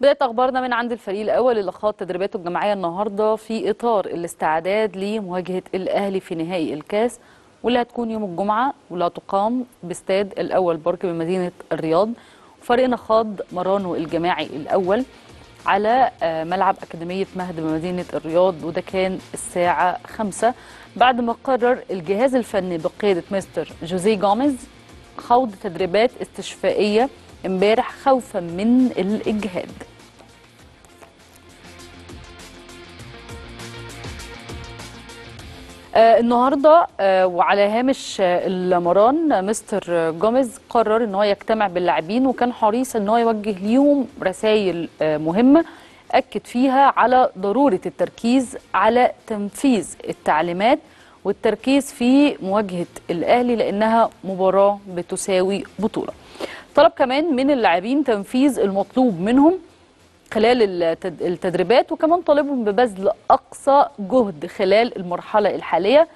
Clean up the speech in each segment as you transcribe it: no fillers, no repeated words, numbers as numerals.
بداية أخبارنا من عند الفريق الأول اللي خاض تدريباته الجماعية النهاردة في إطار الاستعداد لمواجهة الأهلي في نهائي الكاس، واللي هتكون يوم الجمعة واللي هتقام باستاد الأول بارك بمدينة الرياض. فريقنا خاض مرانه الجماعي الأول على ملعب أكاديمية مهد بمدينة الرياض، وده كان الساعة 5 بعد ما قرر الجهاز الفني بقيادة مستر جوزيه جوميز خوض تدريبات استشفائية امبارح خوفا من الإجهاد. النهارده وعلى هامش المران مستر جوميز قرر ان هو يجتمع باللاعبين، وكان حريص ان هو يوجه ليهم رسائل مهمه اكد فيها على ضروره التركيز على تنفيذ التعليمات والتركيز في مواجهه الاهلي لانها مباراه بتساوي بطوله. طلب كمان من اللاعبين تنفيذ المطلوب منهم خلال التدريبات، وكمان طالبهم ببذل أقصى جهد خلال المرحلة الحالية.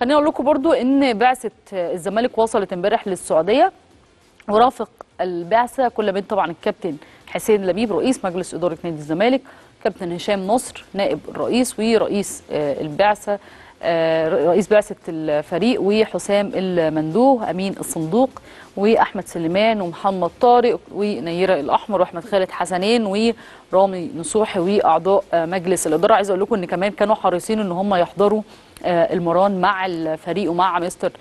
خليني أقول لكم برضو إن بعثة الزمالك وصلت امبارح للسعودية، ورافق البعثة كل من طبعا الكابتن حسين لبيب رئيس مجلس إدارة نادي الزمالك، كابتن هشام نصر نائب الرئيس ورئيس البعثة رئيس بعثة الفريق، وحسام المندوه أمين الصندوق، وأحمد سليمان ومحمد طارق ونيرة الأحمر وأحمد خالد حسنين ورامي نصوحي وأعضاء مجلس الإدارة. عايز أقول لكم إن كمان كانوا حريصين إن هم يحضروا المران مع الفريق ومع مستر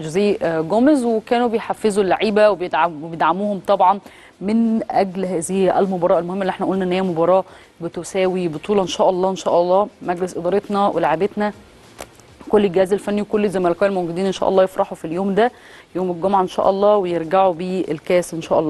جوزيه جوميز، وكانوا بيحفزوا اللعيبة وبيدعموهم طبعا من أجل هذه المباراة المهمة اللي احنا قلنا إن هي مباراة بتساوي بطولة. إن شاء الله مجلس إدارتنا ولاعيبتنا كل الجهاز الفني وكل الزمالكاويه الموجودين ان شاء الله يفرحوا في اليوم ده يوم الجمعه ان شاء الله، ويرجعوا بالكاس ان شاء الله.